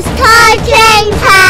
is Card Game Time!